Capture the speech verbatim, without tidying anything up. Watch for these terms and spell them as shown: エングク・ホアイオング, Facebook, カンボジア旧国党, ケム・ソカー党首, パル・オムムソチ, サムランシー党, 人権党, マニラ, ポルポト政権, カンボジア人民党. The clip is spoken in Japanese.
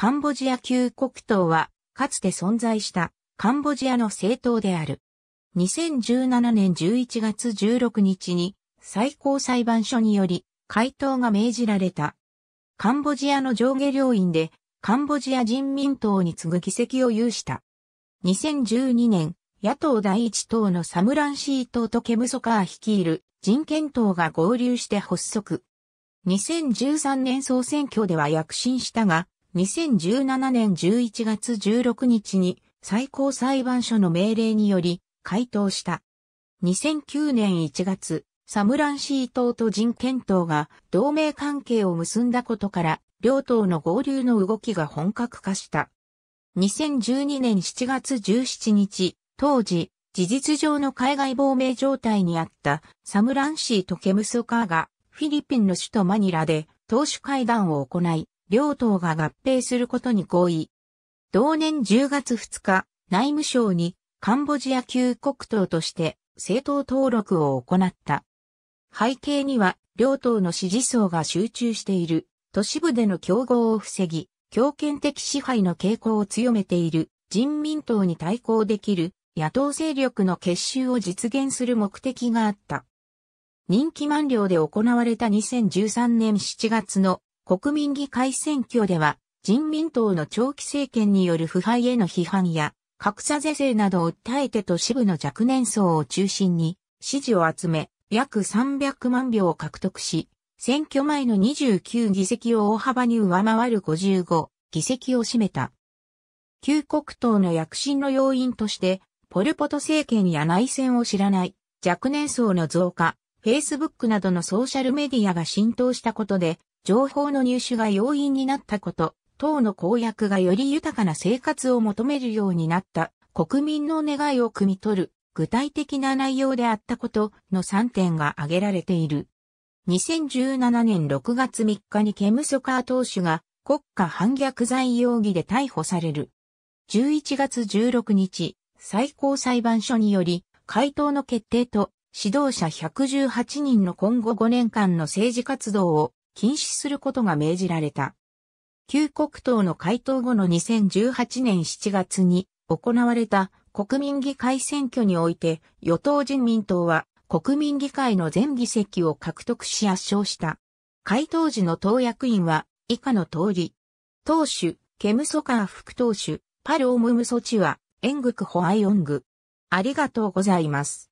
カンボジア旧国党は、かつて存在したカンボジアの政党である。にせんじゅうななねんじゅういちがつじゅうろくにちに最高裁判所により解党が命じられた。カンボジアの上下両院でカンボジア人民党に次ぐ議席を有した。にせんじゅうにねん、野党第一党のサムランシー党とケムソカー率いる人権党が合流して発足。にせんじゅうさんねん総選挙では躍進したが、にせんじゅうななねんじゅういちがつじゅうろくにちに最高裁判所の命令により解党した。にせんきゅうねんいちがつ、サムランシー党と人権党が同盟関係を結んだことから、両党の合流の動きが本格化した。にせんじゅうにねんしちがつじゅうしちにち、当時、事実上の海外亡命状態にあったサムランシーとケムソカーがフィリピンの首都マニラで党首会談を行い、両党が合併することに合意。同年じゅうがつふつか、内務省にカンボジア旧国党として政党登録を行った。背景には、両党の支持層が集中している、都市部での競合を防ぎ、強権的支配の傾向を強めている、人民党に対抗できる、野党勢力の結集を実現する目的があった。任期満了で行われたにせんじゅうさんねんしちがつの国民議会選挙では、人民党の長期政権による腐敗への批判や、格差是正などを訴えて都市部の若年層を中心に支持を集め、約さんびゃくまんひょうを獲得し、選挙前のにじゅうきゅうぎせきを大幅に上回るごじゅうごぎせきを占めた。旧国党の躍進の要因として、ポルポト政権や内戦を知らない若年層の増加、Facebook などのソーシャルメディアが浸透したことで、情報の入手が容易になったこと、党の公約がより豊かな生活を求めるようになった、国民の願いを汲み取る、具体的な内容であったことのさんてんが挙げられている。にせんじゅうななねんろくがつみっかにケムソカー党首が国家反逆罪容疑で逮捕される。じゅういちがつじゅうろくにち、最高裁判所により、解党の決定と指導者ひゃくじゅうはちにんの今後ごねんかんの政治活動を禁止することが命じられた。旧国党の解党後のにせんじゅうはちねんしちがつに行われた国民議会選挙において与党人民党は国民議会の全議席を獲得し圧勝した。解党時の党役員は以下の通り。党首、ケムソカー副党首、パル・オムムソチは、エングク・ホアイオング。ありがとうございます。